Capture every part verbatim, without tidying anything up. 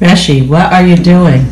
Beshi, what are you doing?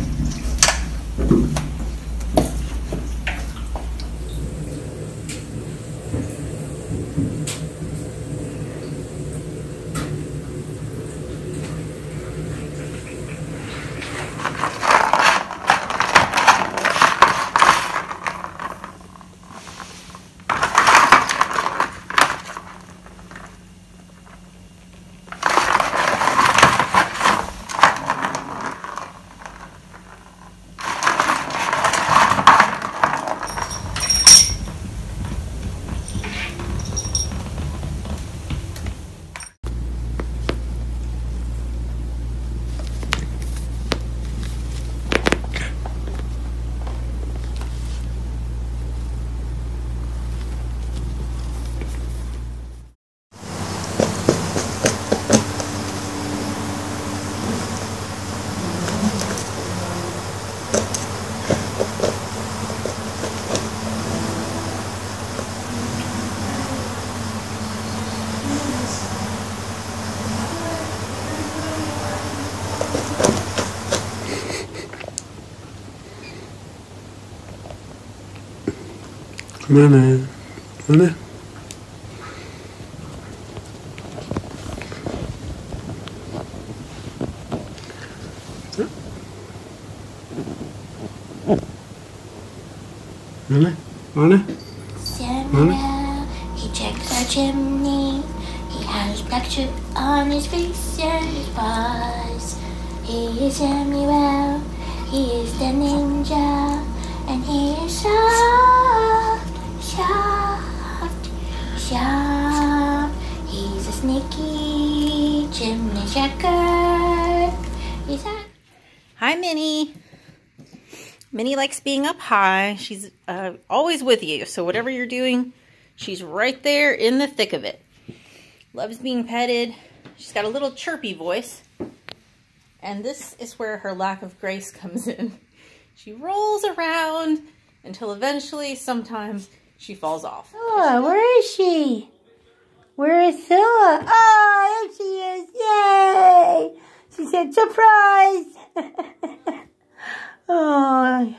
Minnie, Minnie. Minnie, Minnie. Samuel, he checks our chimney. He has a black chip on his face and his paws. He is Samuel, he is the ninja, and he is so soft, soft. He's a sneaky chimney checker. He's a Hi, Minnie. Minnie likes being up high. She's uh, always with you, so whatever you're doing, she's right there in the thick of it. Loves being petted. She's got a little chirpy voice, and this is where her lack of grace comes in. She rolls around until eventually, sometimes, she falls off. Silla, where is she? Where is Silla? Oh, there she is. Yay! She said, surprise! Oh.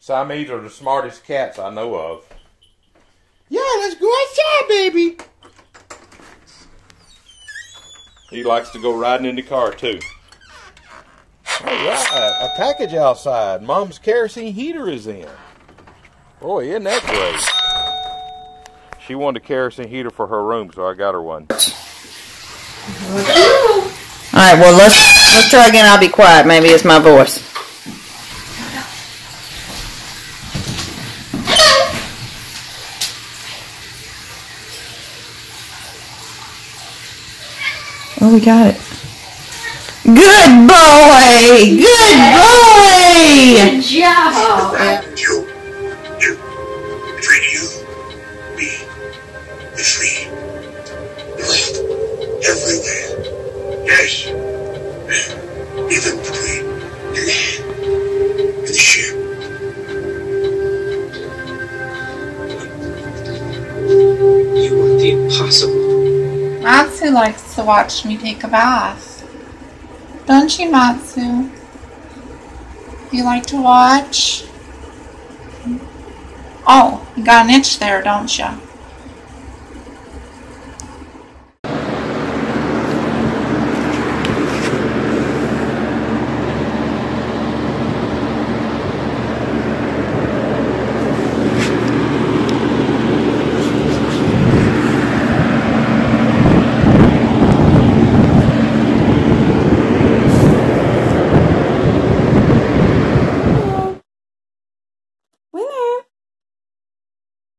Siamese are the smartest cats I know of. Yeah, let's go outside, baby. He likes to go riding in the car, too. All right, a package outside. Mom's kerosene heater is in. Boy, isn't that great? She wanted a kerosene heater for her room, so I got her one. All right, well, let's, let's try again. I'll be quiet. Maybe it's my voice. Oh, we got it. Good boy! Good boy! Good job! One, two, two, three, two, me, three, left, everywhere, yes, even between the land and the ship. You are the impossible. Matsu likes to watch me take a bath. Don't you, Matsu? You like to watch? Oh, you got an itch there, don't you?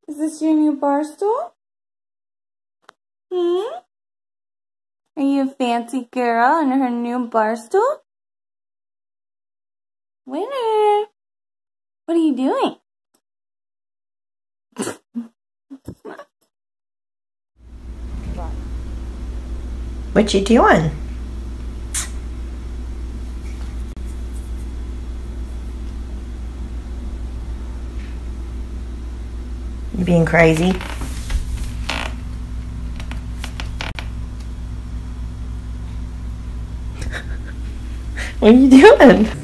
Is this your new bar stool? Hmm? Are you you fancy girl in her new barstool? Winner! What are you doing? What you doing? You being crazy? What are you doing?